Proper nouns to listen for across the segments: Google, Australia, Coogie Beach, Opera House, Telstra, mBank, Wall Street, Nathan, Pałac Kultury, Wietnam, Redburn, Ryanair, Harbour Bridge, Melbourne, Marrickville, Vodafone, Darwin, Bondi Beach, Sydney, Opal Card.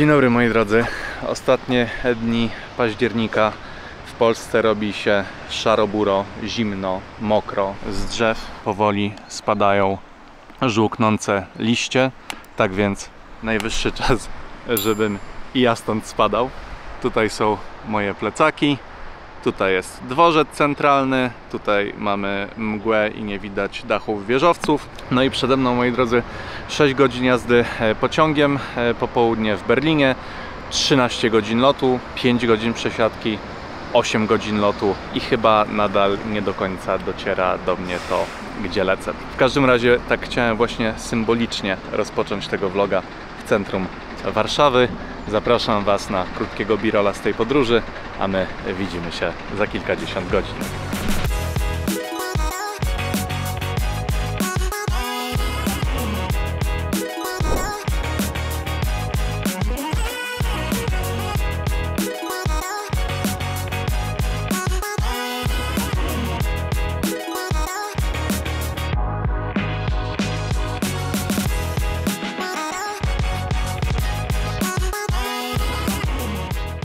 Dzień dobry moi drodzy. Ostatnie dni października w Polsce robi się szaroburo, zimno, mokro. Z drzew powoli spadają żółknące liście. Tak więc najwyższy czas, żebym i ja stąd spadał. Tutaj są moje plecaki. Tutaj jest dworzec centralny, tutaj mamy mgłę i nie widać dachów wieżowców. No i przede mną, moi drodzy, 6 godzin jazdy pociągiem, popołudnie w Berlinie, 13 godzin lotu, 5 godzin przesiadki, 8 godzin lotu i chyba nadal nie do końca dociera do mnie to, gdzie lecę. W każdym razie tak chciałem właśnie symbolicznie rozpocząć tego vloga w centrum Warszawy. Zapraszam Was na krótkiego birola z tej podróży, a my widzimy się za kilkadziesiąt godzin.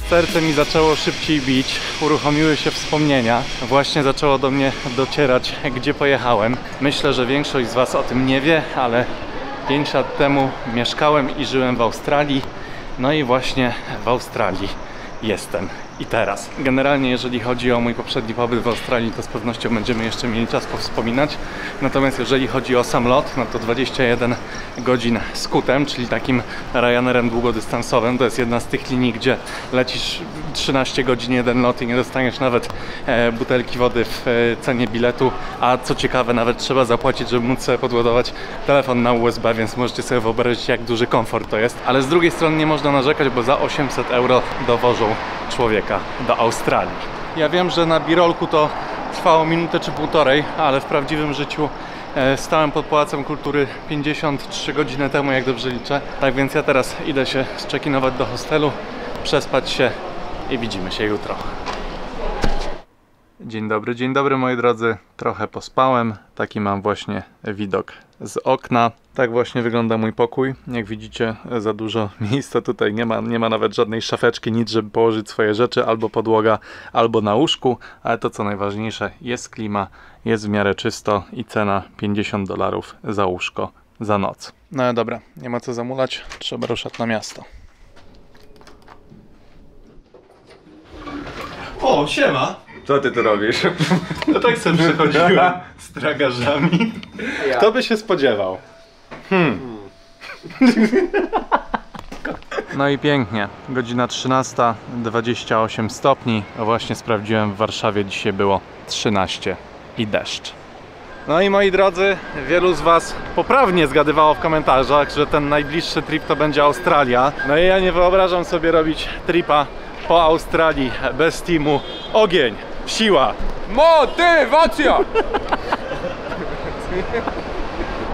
Serce mi zaczęło szybciej bić, uruchomiły się wspomnienia. Właśnie zaczęło do mnie docierać, gdzie pojechałem. Myślę, że większość z Was o tym nie wie, ale 5 lat temu mieszkałem i żyłem w Australii. No i właśnie w Australii jestem i teraz. Generalnie jeżeli chodzi o mój poprzedni pobyt w Australii, to z pewnością będziemy jeszcze mieli czas powspominać. Natomiast jeżeli chodzi o sam lot, no to 21 godzin skutem, czyli takim Ryanairem długodystansowym. To jest jedna z tych linii, gdzie lecisz 13 godzin jeden lot i nie dostaniesz nawet butelki wody w cenie biletu, a co ciekawe nawet trzeba zapłacić, żeby móc sobie podładować telefon na USB, więc możecie sobie wyobrazić, jak duży komfort to jest. Ale z drugiej strony nie można narzekać, bo za 800 euro dowożą człowieka do Australii. Ja wiem, że na birolku to trwało minutę czy półtorej, ale w prawdziwym życiu stałem pod Pałacem Kultury 53 godziny temu, jak dobrze liczę. Tak więc ja teraz idę się zcheckinować do hostelu, przespać się i widzimy się jutro. Dzień dobry moi drodzy. Trochę pospałem. Taki mam właśnie widok z okna. Tak właśnie wygląda mój pokój. Jak widzicie, za dużo miejsca tutaj nie ma nawet żadnej szafeczki, nic, żeby położyć swoje rzeczy, albo podłoga, albo na łóżku, ale to co najważniejsze, jest klima, jest w miarę czysto i cena $50 za łóżko za noc. No ale dobra, nie ma co zamulać, trzeba ruszać na miasto. O, siema! Co ty tu robisz? No tak sobie przechodziłem z tragarzami. Ja. Kto by się spodziewał? No i pięknie. Godzina 13, 28 stopni. A właśnie sprawdziłem, w Warszawie dzisiaj było 13 i deszcz. No i moi drodzy, wielu z Was poprawnie zgadywało w komentarzach, że ten najbliższy trip to będzie Australia. No i ja nie wyobrażam sobie robić tripa po Australii bez teamu. Ogień, siła, motywacja!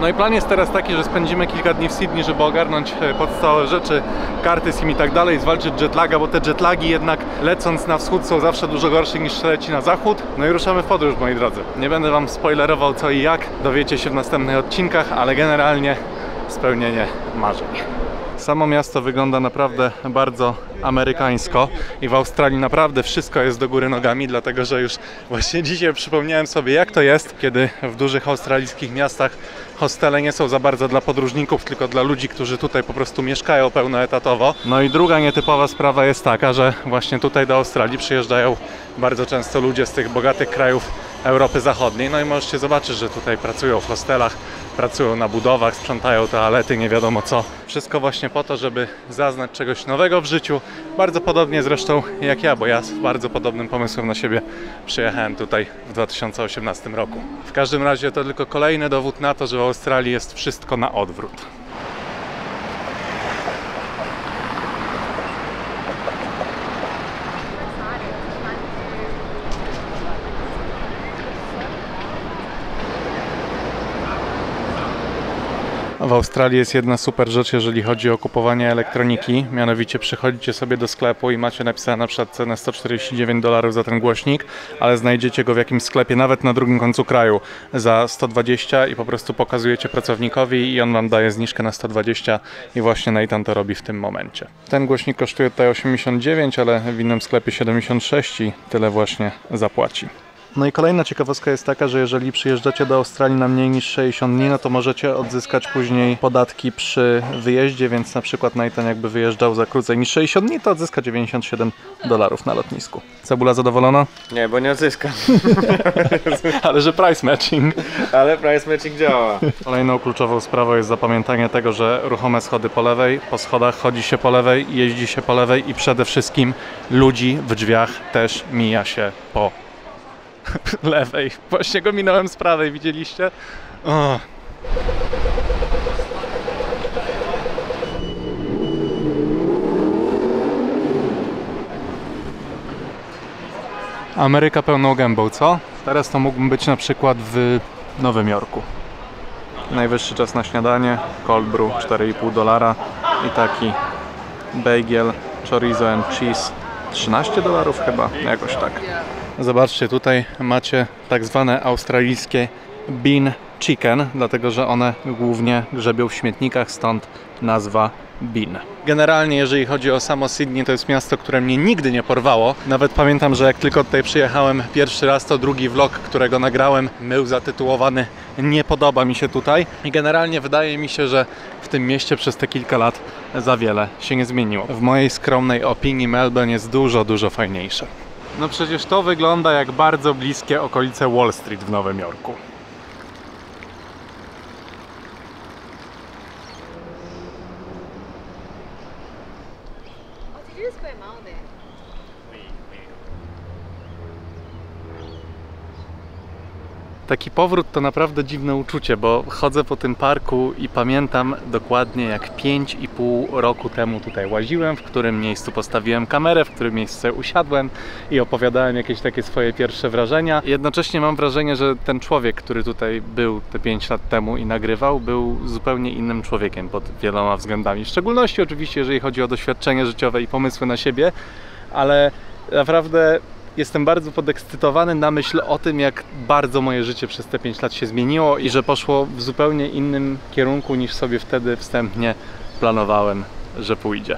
No i plan jest teraz taki, że spędzimy kilka dni w Sydney, żeby ogarnąć podstawowe rzeczy, karty SIM i tak dalej, zwalczyć jetlaga, bo te jetlagi jednak lecąc na wschód są zawsze dużo gorsze niż się leci na zachód. No i ruszamy w podróż, moi drodzy. Nie będę wam spoilerował co i jak, dowiecie się w następnych odcinkach, ale generalnie spełnienie marzeń. Samo miasto wygląda naprawdę bardzo amerykańsko i w Australii naprawdę wszystko jest do góry nogami, dlatego że już właśnie dzisiaj przypomniałem sobie, jak to jest, kiedy w dużych australijskich miastach hostele nie są za bardzo dla podróżników, tylko dla ludzi, którzy tutaj po prostu mieszkają pełnoetatowo. No i druga nietypowa sprawa jest taka, że właśnie tutaj do Australii przyjeżdżają bardzo często ludzie z tych bogatych krajów Europy Zachodniej. No i możecie zobaczyć, że tutaj pracują w hostelach, pracują na budowach, sprzątają toalety, nie wiadomo co. Wszystko właśnie po to, żeby zaznać czegoś nowego w życiu. Bardzo podobnie zresztą jak ja, bo ja z bardzo podobnym pomysłem na siebie przyjechałem tutaj w 2018 roku. W każdym razie to tylko kolejny dowód na to, że w Australii jest wszystko na odwrót. W Australii jest jedna super rzecz, jeżeli chodzi o kupowanie elektroniki, mianowicie przychodzicie sobie do sklepu i macie napisane na przykład cenę $149 za ten głośnik, ale znajdziecie go w jakimś sklepie, nawet na drugim końcu kraju, za 120 i po prostu pokazujecie pracownikowi i on wam daje zniżkę na 120 i właśnie Nathan to robi w tym momencie. Ten głośnik kosztuje tutaj 89, ale w innym sklepie 76 i tyle właśnie zapłaci. No i kolejna ciekawostka jest taka, że jeżeli przyjeżdżacie do Australii na mniej niż 60 dni, no to możecie odzyskać później podatki przy wyjeździe, więc na przykład Nathan jakby wyjeżdżał za krócej niż 60 dni, to odzyska $97 na lotnisku. Cebula zadowolona? Nie, bo nie odzyskam. Ale że price matching. Ale price matching działa. Kolejną kluczową sprawą jest zapamiętanie tego, że ruchome schody po lewej, po schodach chodzi się po lewej, jeździ się po lewej i przede wszystkim ludzi w drzwiach też mija się po lewej. Właśnie go minąłem z prawej, widzieliście? O. Ameryka pełną gębą, co? Teraz to mógłbym być na przykład w Nowym Jorku. Najwyższy czas na śniadanie, cold brew $4,5 i taki bagiel chorizo and cheese $13 chyba, jakoś tak. Zobaczcie, tutaj macie tak zwane australijskie bean chicken, dlatego że one głównie grzebią w śmietnikach, stąd nazwa bean. Generalnie jeżeli chodzi o samo Sydney, to jest miasto, które mnie nigdy nie porwało. Nawet pamiętam, że jak tylko tutaj przyjechałem pierwszy raz, to drugi vlog, którego nagrałem, był zatytułowany "Nie podoba mi się tutaj". I generalnie wydaje mi się, że w tym mieście przez te kilka lat za wiele się nie zmieniło. W mojej skromnej opinii Melbourne jest dużo, dużo fajniejsze. No przecież to wygląda jak bardzo bliskie okolice Wall Street w Nowym Jorku. Taki powrót to naprawdę dziwne uczucie, bo chodzę po tym parku i pamiętam dokładnie, jak 5,5 roku temu tutaj łaziłem, w którym miejscu postawiłem kamerę, w którym miejscu usiadłem i opowiadałem jakieś takie swoje pierwsze wrażenia. Jednocześnie mam wrażenie, że ten człowiek, który tutaj był te 5 lat temu i nagrywał, był zupełnie innym człowiekiem pod wieloma względami. W szczególności oczywiście, jeżeli chodzi o doświadczenie życiowe i pomysły na siebie, ale naprawdę jestem bardzo podekscytowany na myśl o tym, jak bardzo moje życie przez te 5 lat się zmieniło i że poszło w zupełnie innym kierunku, niż sobie wtedy wstępnie planowałem, że pójdzie.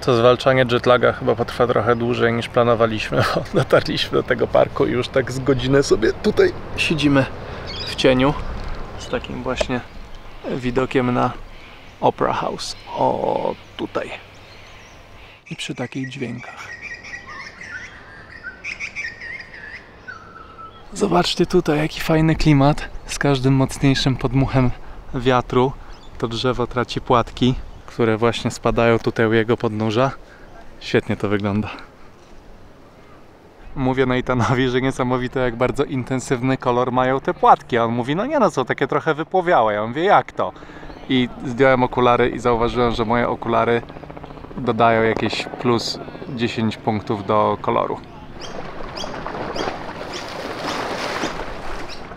To zwalczanie jetlaga chyba potrwa trochę dłużej niż planowaliśmy, bo dotarliśmy do tego parku i już tak z godzinę sobie tutaj siedzimy w cieniu z takim właśnie widokiem na Opera House. O, tutaj. I przy takich dźwiękach. Zobaczcie tutaj, jaki fajny klimat. Z każdym mocniejszym podmuchem wiatru to drzewo traci płatki, które właśnie spadają tutaj u jego podnóża. Świetnie to wygląda. Mówię Nathanowi, że niesamowite, jak bardzo intensywny kolor mają te płatki. A on mówi, no nie no, są takie trochę wypłowiałe. Ja mówię, jak to? I zdjąłem okulary i zauważyłem, że moje okulary dodają jakieś plus 10 punktów do koloru.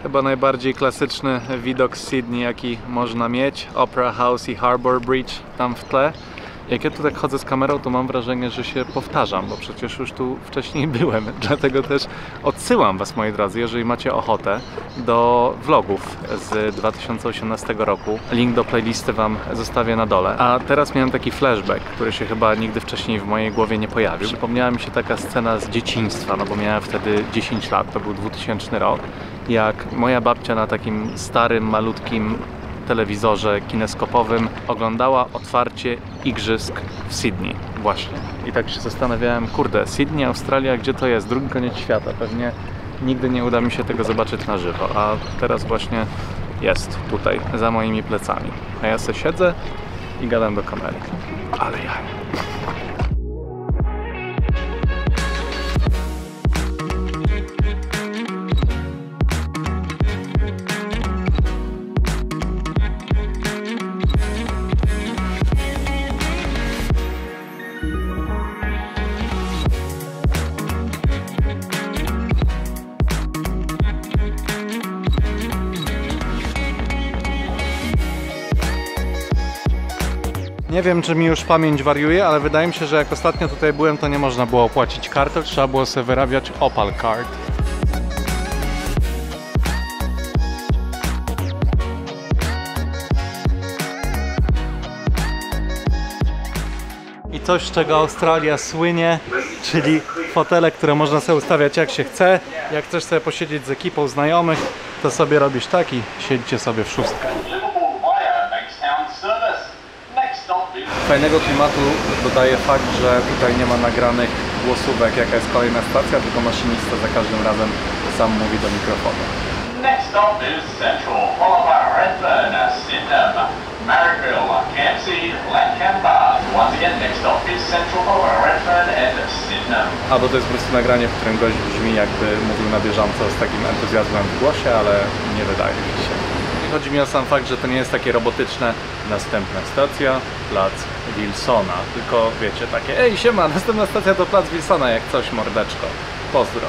Chyba najbardziej klasyczny widok z Sydney, jaki można mieć. Opera House i Harbour Bridge tam w tle. Jak ja tu tak chodzę z kamerą, to mam wrażenie, że się powtarzam, bo przecież już tu wcześniej byłem. Dlatego też odsyłam was, moi drodzy, jeżeli macie ochotę, do vlogów z 2018 roku. Link do playlisty wam zostawię na dole. A teraz miałem taki flashback, który się chyba nigdy wcześniej w mojej głowie nie pojawił. Przypomniała mi się taka scena z dzieciństwa, no bo miałem wtedy 10 lat, to był 2000 rok, jak moja babcia na takim starym, malutkim telewizorze kineskopowym oglądała otwarcie igrzysk w Sydney. Właśnie. I tak się zastanawiałem, kurde, Sydney, Australia, gdzie to jest? Drugi koniec świata. Pewnie nigdy nie uda mi się tego zobaczyć na żywo. A teraz właśnie jest tutaj, za moimi plecami. A ja se siedzę i gadam do kamery. Ale ja. Nie wiem, czy mi już pamięć wariuje, ale wydaje mi się, że jak ostatnio tutaj byłem, to nie można było opłacić kartą, trzeba było sobie wyrabiać Opal Card. I coś, z czego Australia słynie, czyli fotele, które można sobie ustawiać jak się chce. Jak chcesz sobie posiedzieć z ekipą znajomych, to sobie robisz tak i siedzicie sobie w szóstkę. Fajnego klimatu dodaje fakt, że tutaj nie ma nagranych głosówek, jaka jest kolejna stacja, tylko maszynista za każdym razem sam mówi do mikrofonu. Next stop is Central, followed by Redburn, Sydney, Marrickville, Campsie, Lancaster. Once again, next stop is Central, followed by Redburn and Sydney. A bo to jest po prostu nagranie, w którym gość brzmi, jakby mówił na bieżąco z takim entuzjazmem w głosie, ale nie wydaje mi się. Chodzi mi o sam fakt, że to nie jest takie robotyczne. Następna stacja, plac Wilsona. Tylko wiecie, takie ej, siema, następna stacja to plac Wilsona, jak coś, mordeczko. Pozdro.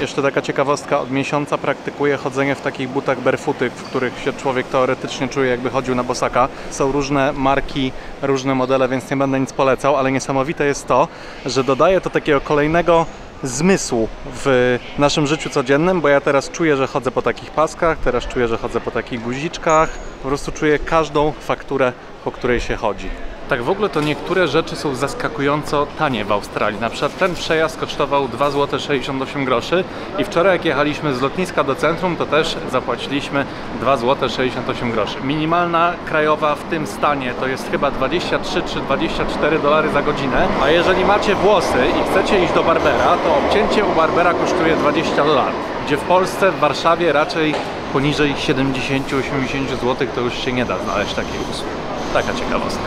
Jeszcze taka ciekawostka, od miesiąca praktykuję chodzenie w takich butach barefooty, w których się człowiek teoretycznie czuje, jakby chodził na bosaka. Są różne marki, różne modele, więc nie będę nic polecał, ale niesamowite jest to, że dodaje to takiego kolejnego zmysłu w naszym życiu codziennym, bo ja teraz czuję, że chodzę po takich paskach, teraz czuję, że chodzę po takich guziczkach. Po prostu czuję każdą fakturę, po której się chodzi. Tak w ogóle to niektóre rzeczy są zaskakująco tanie w Australii. Na przykład ten przejazd kosztował 2,68 zł i wczoraj jak jechaliśmy z lotniska do centrum, to też zapłaciliśmy 2,68 zł. Minimalna krajowa w tym stanie to jest chyba 23 czy 24 dolary za godzinę, a jeżeli macie włosy i chcecie iść do barbera, to obcięcie u barbera kosztuje 20 dolarów, gdzie w Polsce, w Warszawie raczej poniżej 70-80 zł to już się nie da znaleźć takiej usługi. Taka ciekawostka.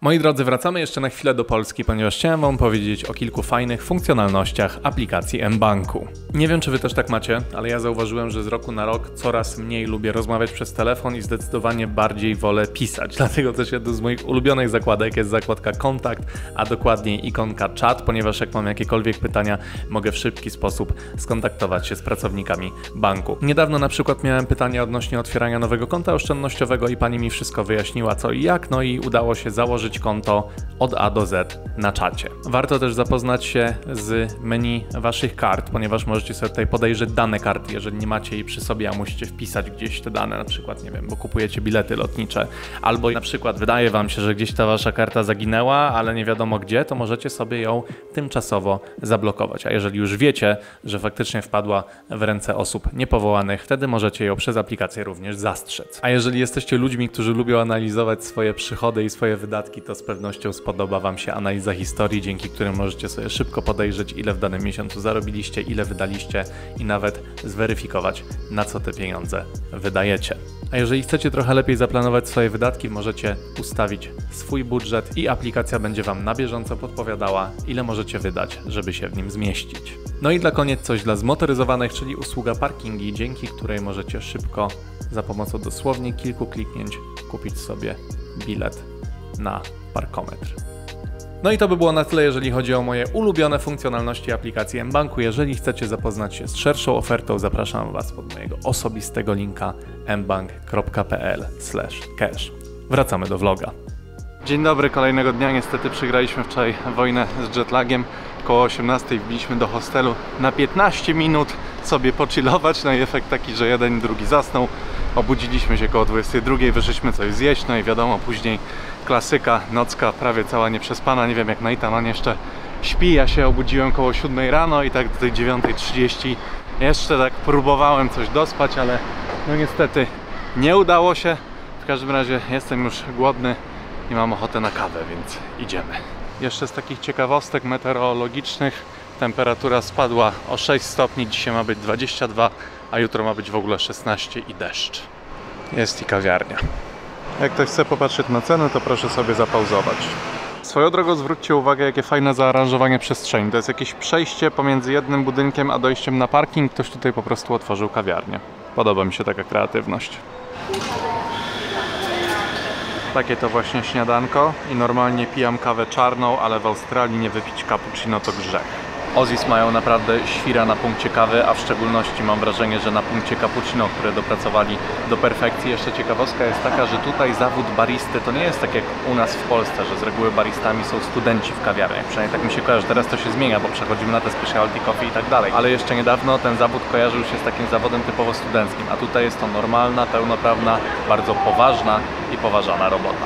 Moi drodzy, wracamy jeszcze na chwilę do Polski, ponieważ chciałem wam powiedzieć o kilku fajnych funkcjonalnościach aplikacji mBanku. Nie wiem, czy wy też tak macie, ale ja zauważyłem, że z roku na rok coraz mniej lubię rozmawiać przez telefon i zdecydowanie bardziej wolę pisać. Dlatego też jedną z moich ulubionych zakładek jest zakładka Kontakt, a dokładniej ikonka Czat, ponieważ jak mam jakiekolwiek pytania, mogę w szybki sposób skontaktować się z pracownikami banku. Niedawno na przykład miałem pytanie odnośnie otwierania nowego konta oszczędnościowego i pani mi wszystko wyjaśniła co i jak, no i udało się założyć konto od A do Z na czacie. Warto też zapoznać się z menu waszych kart, ponieważ możecie sobie tutaj podejrzeć dane karty, jeżeli nie macie jej przy sobie, a musicie wpisać gdzieś te dane, na przykład, nie wiem, bo kupujecie bilety lotnicze, albo na przykład wydaje wam się, że gdzieś ta wasza karta zaginęła, ale nie wiadomo gdzie, to możecie sobie ją tymczasowo zablokować, a jeżeli już wiecie, że faktycznie wpadła w ręce osób niepowołanych, wtedy możecie ją przez aplikację również zastrzec. A jeżeli jesteście ludźmi, którzy lubią analizować swoje przychody i swoje wydatki, to z pewnością spodoba wam się analiza historii, dzięki którym możecie sobie szybko podejrzeć, ile w danym miesiącu zarobiliście, ile wydaliście i nawet zweryfikować, na co te pieniądze wydajecie. A jeżeli chcecie trochę lepiej zaplanować swoje wydatki, możecie ustawić swój budżet i aplikacja będzie wam na bieżąco podpowiadała, ile możecie wydać, żeby się w nim zmieścić. No i dla koniec coś dla zmotoryzowanych, czyli usługa parkingi, dzięki której możecie szybko za pomocą dosłownie kilku kliknięć kupić sobie bilet na parkometr. No i to by było na tyle, jeżeli chodzi o moje ulubione funkcjonalności aplikacji mBanku. Jeżeli chcecie zapoznać się z szerszą ofertą, zapraszam was pod mojego osobistego linka mbank.pl/cash. Wracamy do vloga. Dzień dobry, kolejnego dnia. Niestety przegraliśmy wczoraj wojnę z jetlagiem. Koło 18 wbiliśmy do hostelu na 15 minut sobie pochillować. No i efekt taki, że jeden i drugi zasnął. Obudziliśmy się koło 22, wyszliśmy coś zjeść, no i wiadomo, później klasyka, nocka prawie cała nieprzespana, nie wiem jak Nathan, on jeszcze śpi, ja się obudziłem koło 7 rano i tak do tej 9:30 jeszcze tak próbowałem coś dospać, ale no niestety nie udało się. W każdym razie jestem już głodny i mam ochotę na kawę, więc idziemy. Jeszcze z takich ciekawostek meteorologicznych temperatura spadła o 6 stopni, dzisiaj ma być 22, a jutro ma być w ogóle 16 i deszcz. Jest i kawiarnia. Jak ktoś chce popatrzeć na cenę, to proszę sobie zapauzować. Swoją drogą zwróćcie uwagę, jakie fajne zaaranżowanie przestrzeni. To jest jakieś przejście pomiędzy jednym budynkiem a dojściem na parking. Ktoś tutaj po prostu otworzył kawiarnię. Podoba mi się taka kreatywność. Takie to właśnie śniadanko i normalnie pijam kawę czarną, ale w Australii nie wypić cappuccino to grzech. Aussies mają naprawdę świra na punkcie kawy, a w szczególności mam wrażenie, że na punkcie cappuccino, które dopracowali do perfekcji. Jeszcze ciekawostka jest taka, że tutaj zawód baristy to nie jest tak jak u nas w Polsce, że z reguły baristami są studenci w kawiarniach. Przynajmniej tak mi się kojarzy, teraz to się zmienia, bo przechodzimy na te specialty coffee i tak dalej. Ale jeszcze niedawno ten zawód kojarzył się z takim zawodem typowo studenckim, a tutaj jest to normalna, pełnoprawna, bardzo poważna i poważana robota.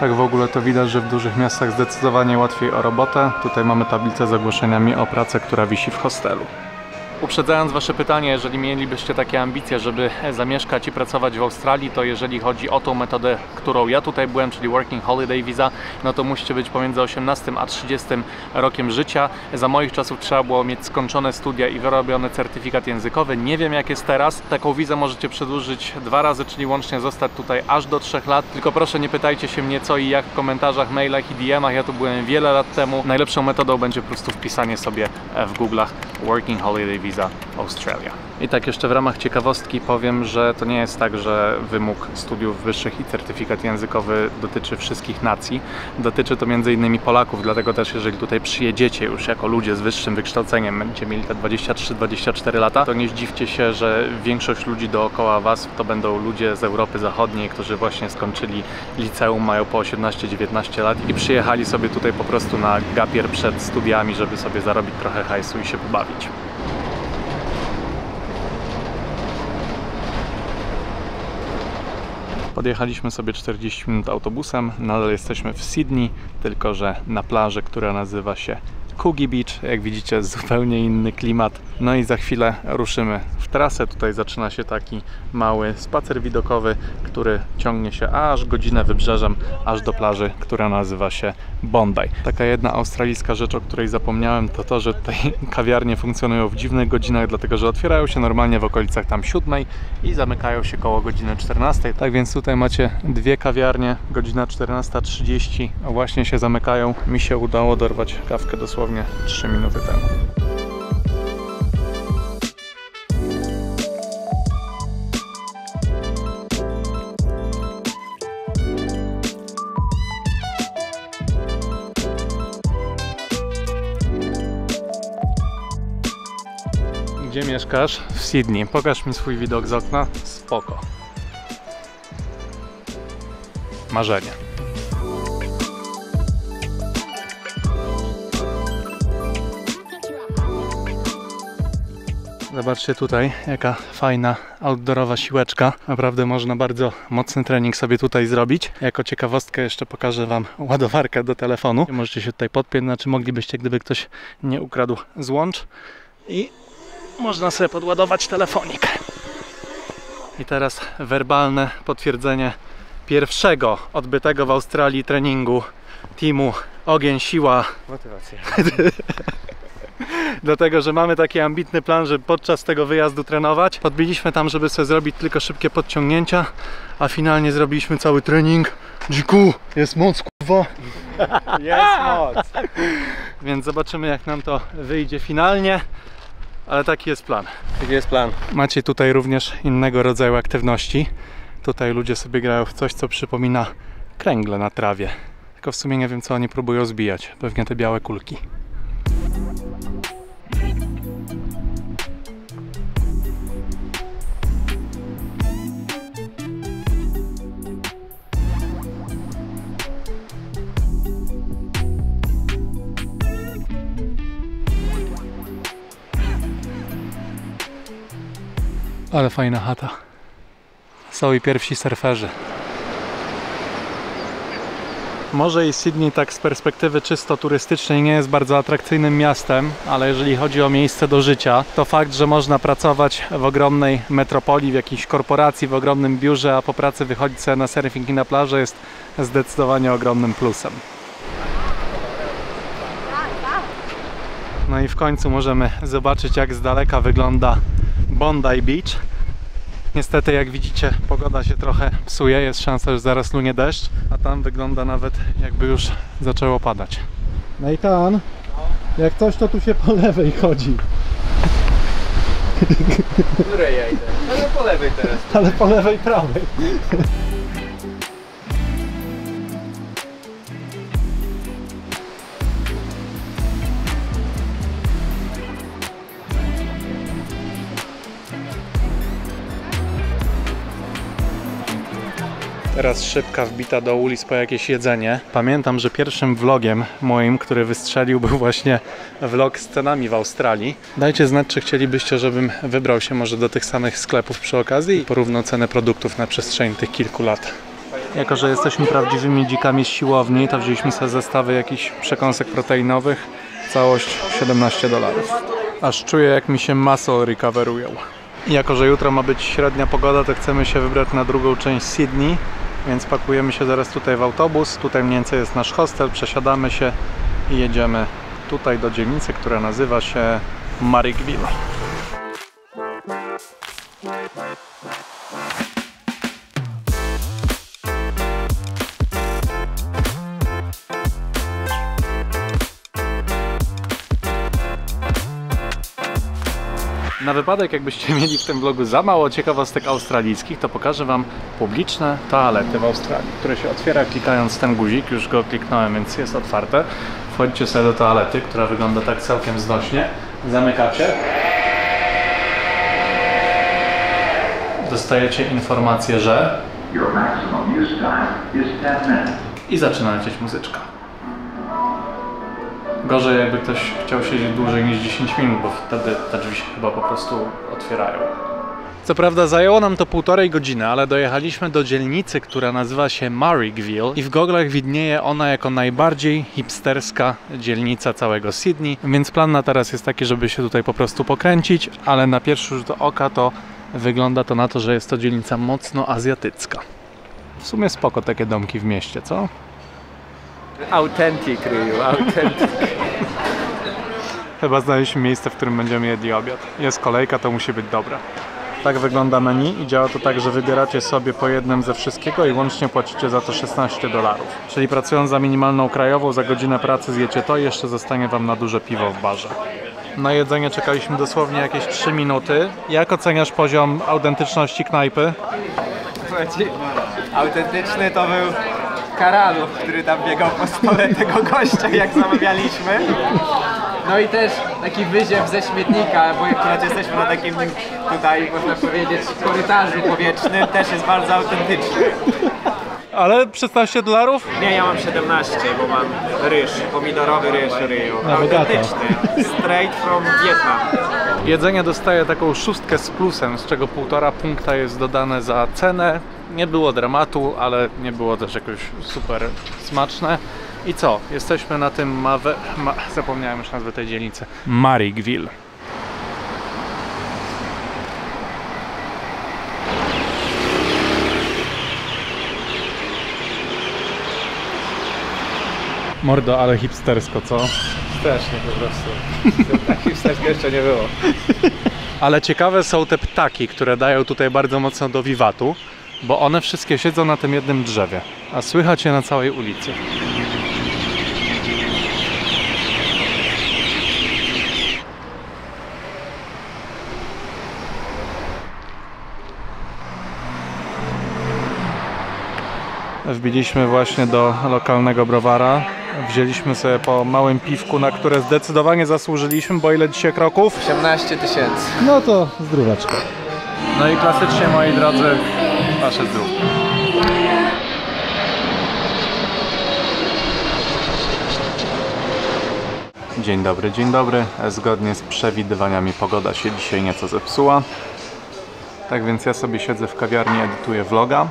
Tak w ogóle to widać, że w dużych miastach zdecydowanie łatwiej o robotę. Tutaj mamy tablicę z ogłoszeniami o pracę, która wisi w hostelu. Uprzedzając Wasze pytanie, jeżeli mielibyście takie ambicje, żeby zamieszkać i pracować w Australii, to jeżeli chodzi o tą metodę, którą ja tutaj byłem, czyli Working Holiday Visa, no to musicie być pomiędzy 18 a 30 rokiem życia. Za moich czasów trzeba było mieć skończone studia i wyrobiony certyfikat językowy. Nie wiem, jak jest teraz. Taką wizę możecie przedłużyć 2 razy, czyli łącznie zostać tutaj aż do 3 lat. Tylko proszę, nie pytajcie się mnie co i jak w komentarzach, mailach i DM-ach. Ja tu byłem wiele lat temu. Najlepszą metodą będzie po prostu wpisanie sobie w Google'ach Working Holiday Visa. Australia. I tak jeszcze w ramach ciekawostki powiem, że to nie jest tak, że wymóg studiów wyższych i certyfikat językowy dotyczy wszystkich nacji. Dotyczy to m.in. Polaków, dlatego też jeżeli tutaj przyjedziecie już jako ludzie z wyższym wykształceniem, będziecie mieli te 23-24 lata, to nie zdziwcie się, że większość ludzi dookoła Was to będą ludzie z Europy Zachodniej, którzy właśnie skończyli liceum, mają po 18-19 lat i przyjechali sobie tutaj po prostu na gapier przed studiami, żeby sobie zarobić trochę hajsu i się pobawić. Podjechaliśmy sobie 40 minut autobusem, nadal jesteśmy w Sydney, tylko że na plaży, która nazywa się Coogie Beach. Jak widzicie, zupełnie inny klimat. No i za chwilę ruszymy w trasę. Tutaj zaczyna się taki mały spacer widokowy, który ciągnie się aż godzinę wybrzeżem, aż do plaży, która nazywa się Bondi. Taka jedna australijska rzecz, o której zapomniałem, to to, że tutaj kawiarnie funkcjonują w dziwnych godzinach, dlatego że otwierają się normalnie w okolicach tam 7 i zamykają się koło godziny 14. Tak więc tutaj macie 2 kawiarnie, godzina 14:30, a właśnie się zamykają. Mi się udało dorwać kawkę dosłownie 3 minuty temu. Gdzie mieszkasz? W Sydney. Pokaż mi swój widok z okna. Spoko. Marzenie. Zobaczcie tutaj, jaka fajna outdoorowa siłeczka. Naprawdę można bardzo mocny trening sobie tutaj zrobić. Jako ciekawostkę jeszcze pokażę Wam ładowarkę do telefonu. Możecie się tutaj podpiąć, znaczy moglibyście, gdyby ktoś nie ukradł złącz. I można sobie podładować telefonik. I teraz werbalne potwierdzenie pierwszego odbytego w Australii treningu teamu Ogień Siła. Motywacja. Dlatego, że mamy taki ambitny plan, żeby podczas tego wyjazdu trenować. Podbiliśmy tam, żeby sobie zrobić tylko szybkie podciągnięcia, a finalnie zrobiliśmy cały trening. Dziku, jest moc, kurwa. Jest moc. Więc zobaczymy, jak nam to wyjdzie finalnie. Ale taki jest plan. Taki jest plan. Macie tutaj również innego rodzaju aktywności. Tutaj ludzie sobie grają w coś, co przypomina kręgle na trawie. Tylko w sumie nie wiem, co oni próbują zbijać. Pewnie te białe kulki. Ale fajna chata. Są i pierwsi surferzy. Może i Sydney tak z perspektywy czysto turystycznej nie jest bardzo atrakcyjnym miastem, ale jeżeli chodzi o miejsce do życia, to fakt, że można pracować w ogromnej metropolii, w jakiejś korporacji, w ogromnym biurze, a po pracy wychodzić sobie na surfing i na plażę jest zdecydowanie ogromnym plusem. No i w końcu możemy zobaczyć, jak z daleka wygląda Bondi Beach. Niestety, jak widzicie, pogoda się trochę psuje, jest szansa, że zaraz lunie deszcz, a tam wygląda nawet, jakby już zaczęło padać. Nathan, no. Jak coś, to tu się po lewej chodzi. Które ja idę? Ale po lewej teraz. Ale po lewej, prawej. Teraz szybka wbita do ulic po jakieś jedzenie. Pamiętam, że pierwszym vlogiem moim, który wystrzelił, był właśnie vlog z cenami w Australii. Dajcie znać, czy chcielibyście, żebym wybrał się może do tych samych sklepów przy okazji i porównał cenę produktów na przestrzeni tych kilku lat. Jako że jesteśmy prawdziwymi dzikami z siłowni, to wzięliśmy sobie zestawy jakichś przekąsek proteinowych. Całość $17. Aż czuję, jak mi się muscle recoverują. Jako że jutro ma być średnia pogoda, to chcemy się wybrać na drugą część Sydney, więc pakujemy się zaraz tutaj w autobus. Tutaj mniej więcej jest nasz hostel, przesiadamy się i jedziemy tutaj do dzielnicy, która nazywa się Marrickville. Na wypadek, jakbyście mieli w tym vlogu za mało ciekawostek australijskich, to pokażę wam publiczne toalety w Australii, które się otwiera klikając ten guzik. Już go kliknąłem, więc jest otwarte. Wchodzicie sobie do toalety, która wygląda tak całkiem znośnie. Zamykacie. Dostajecie informację, że... I zaczyna lecieć muzyczka. Gorzej, jakby ktoś chciał siedzieć dłużej niż 10 minut, bo wtedy te drzwi się chyba po prostu otwierają. Co prawda zajęło nam to 1,5 godziny, ale dojechaliśmy do dzielnicy, która nazywa się Marrickville i w goglach widnieje ona jako najbardziej hipsterska dzielnica całego Sydney, więc plan na teraz jest taki, żeby się tutaj po prostu pokręcić, ale na pierwszy rzut oka to wygląda to na to, że jest to dzielnica mocno azjatycka. W sumie spoko takie domki w mieście, co? Autentyk, Ryju, autentyk. Chyba znaleźliśmy miejsce, w którym będziemy jedli obiad. Jest kolejka, to musi być dobre. Tak wygląda menu i działa to tak, że wybieracie sobie po jednym ze wszystkiego i łącznie płacicie za to $16. Czyli pracując za minimalną krajową, za godzinę pracy zjecie to i jeszcze zostanie wam na duże piwo w barze. Na jedzenie czekaliśmy dosłownie jakieś 3 minuty. Jak oceniasz poziom autentyczności knajpy? Autentyczny to był... Karaluch, który tam biegał po stole tego gościa, jak zamawialiśmy. No i też taki wyziew ze śmietnika, bo akurat jesteśmy na takim tutaj, można powiedzieć, korytarzu powietrznym, też jest bardzo autentyczny. Ale $16? Nie, ja mam 17, bo mam ryż, pomidorowy ryż, Ryju. Autentyczny, straight from Vietnam. Jedzenie dostaje taką 6 z plusem, z czego 1,5 punkta jest dodane za cenę. Nie było dramatu, ale nie było też jakoś super smaczne. I co? Jesteśmy na tym zapomniałem już nazwę tej dzielnicy. Marrickville. Mordo, ale hipstersko, co? Strasznie po prostu. Tak hipstersko jeszcze nie było. Ale ciekawe są te ptaki, które dają tutaj bardzo mocno do wiwatu, bo one wszystkie siedzą na tym jednym drzewie, a słychać je na całej ulicy. Wbiliśmy właśnie do lokalnego browara. Wzięliśmy sobie po małym piwku, na które zdecydowanie zasłużyliśmy, bo ile dzisiaj kroków? 18 000. No to zdróweczko. No i klasycznie, moi drodzy, wasze zdrówki. Dzień dobry, dzień dobry. Zgodnie z przewidywaniami pogoda się dzisiaj nieco zepsuła. Tak więc ja sobie siedzę w kawiarni, edytuję vloga.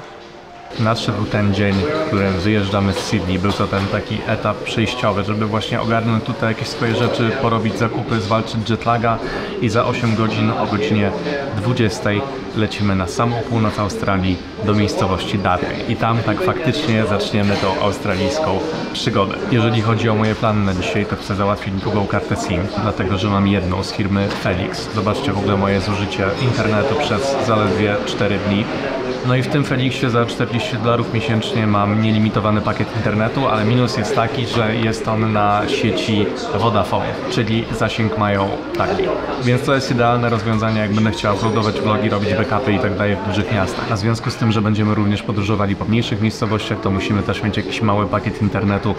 Nadszedł ten dzień, w którym wyjeżdżamy z Sydney. Był to ten taki etap przejściowy, żeby właśnie ogarnąć tutaj jakieś swoje rzeczy, porobić zakupy, zwalczyć jetlaga i za 8 godzin o godzinie 20 lecimy na samą północ Australii do miejscowości Darwin. I tam tak faktycznie zaczniemy tą australijską przygodę. Jeżeli chodzi o moje plany na dzisiaj, to chcę załatwić drugą kartę SIM, dlatego że mam jedną z firmy Felix. Zobaczcie w ogóle moje zużycie internetu przez zaledwie 4 dni. No i w tym Felixie za $40 miesięcznie mam nielimitowany pakiet internetu, ale minus jest taki, że jest on na sieci Vodafone, czyli zasięg mają taki. Więc to jest idealne rozwiązanie, jak będę chciał uploadować vlogi, robić backupy i tak dalej w dużych miastach. A w związku z tym, że będziemy również podróżowali po mniejszych miejscowościach, to musimy też mieć jakiś mały pakiet internetu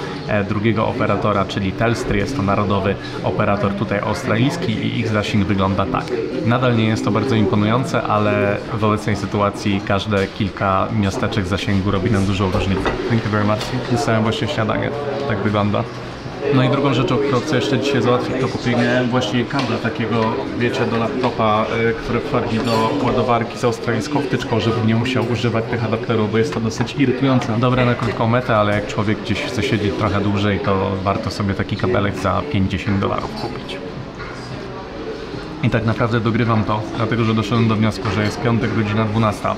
drugiego operatora, czyli Telstry. Jest to narodowy operator tutaj australijski i ich zasięg wygląda tak. Nadal nie jest to bardzo imponujące, ale w obecnej sytuacji każdy naprawdę kilka miasteczek zasięgu robi nam dużą różnicę. Thank you very much. Dostałem właśnie śniadanie. Tak wygląda. No i drugą rzeczą, którą chcę jeszcze dzisiaj załatwić, to kupiłem właśnie kabla takiego, wiecie, do laptopa, który wchodzi do ładowarki z australijską wtyczką, żeby nie musiał używać tych adapterów, bo jest to dosyć irytujące. Dobre na krótką metę, ale jak człowiek gdzieś chce siedzieć trochę dłużej, to warto sobie taki kabelek za $50 kupić. I tak naprawdę dogrywam to, dlatego że doszedłem do wniosku, że jest piątek, godzina 12.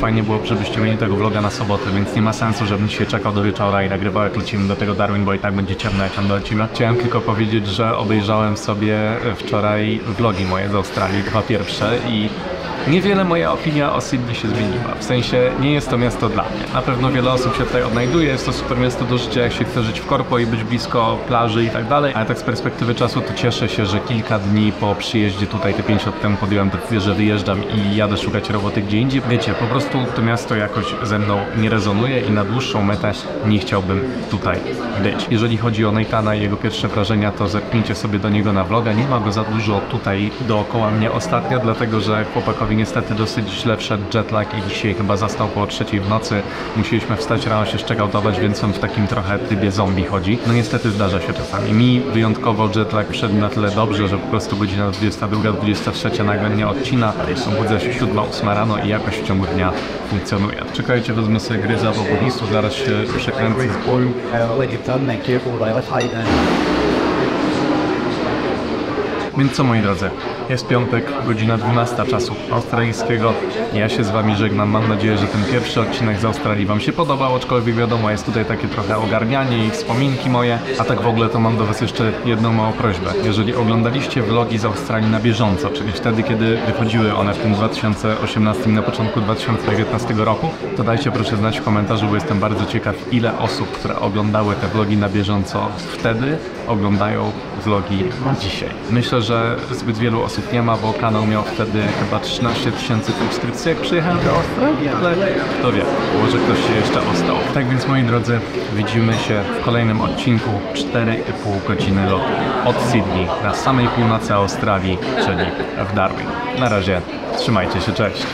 Fajnie było, żebyście mieli tego vloga na sobotę, więc nie ma sensu, żebym się czekał do wieczora i nagrywał, jak lecimy do tego Darwin, bo i tak będzie ciemno, jak tam dolecimy. Chciałem tylko powiedzieć, że obejrzałem sobie wczoraj vlogi moje z Australii, dwa pierwsze, i niewiele moja opinia o Sydney się zmieniła. W sensie, nie jest to miasto dla mnie. Na pewno wiele osób się tutaj odnajduje, jest to super miasto do życia, jak się chce żyć w korpo i być blisko plaży i tak dalej. Ale tak z perspektywy czasu to cieszę się, że kilka dni po przyjeździe tutaj, te 5 lat temu, podjąłem decyzję, że wyjeżdżam i jadę szukać roboty gdzie indziej. Wiecie, po prostu to miasto jakoś ze mną nie rezonuje i na dłuższą metę nie chciałbym tutaj być. Jeżeli chodzi o Nathana i jego pierwsze wrażenia, to zerknijcie sobie do niego na vloga. Nie ma go za dużo tutaj dookoła mnie ostatnio, dlatego że chłopakowi niestety dosyć źle wszedł jetlag i dzisiaj chyba zastał koło 3 w nocy. Musieliśmy wstać rano, się szczekałtować, więc on w takim trochę trybie zombie chodzi. No niestety zdarza się czasami. Mi wyjątkowo jetlag wszedł na tyle dobrze, że po prostu godzina 22-23 nagle mnie odcina. Budzę się 7-8 rano i jakoś w ciągu dnia funkcjonuje. Czekajcie, wezmę sobie gry za obowiązku, zaraz się przekręcę z boju. Więc co, moi drodzy, jest piątek, godzina 12 czasu australijskiego. Ja się z wami żegnam, mam nadzieję, że ten pierwszy odcinek z Australii wam się podobał, aczkolwiek wiadomo, jest tutaj takie trochę ogarnianie i wspominki moje. A tak w ogóle to mam do was jeszcze jedną małą prośbę. Jeżeli oglądaliście vlogi z Australii na bieżąco, czyli wtedy, kiedy wychodziły one w tym 2018, na początku 2019 roku, to dajcie proszę znać w komentarzu, bo jestem bardzo ciekaw, ile osób, które oglądały te vlogi na bieżąco wtedy, oglądają vlogi dzisiaj. Myślę, że zbyt wielu osób nie ma, bo kanał miał wtedy chyba 13 000 subskrypcji, jak przyjechałem do Australii, ale kto wie, może ktoś się jeszcze ostał. Tak więc, moi drodzy, widzimy się w kolejnym odcinku. 4,5 godziny lotu od Sydney na samej północy Australii, czyli w Darwin. Na razie, trzymajcie się, cześć!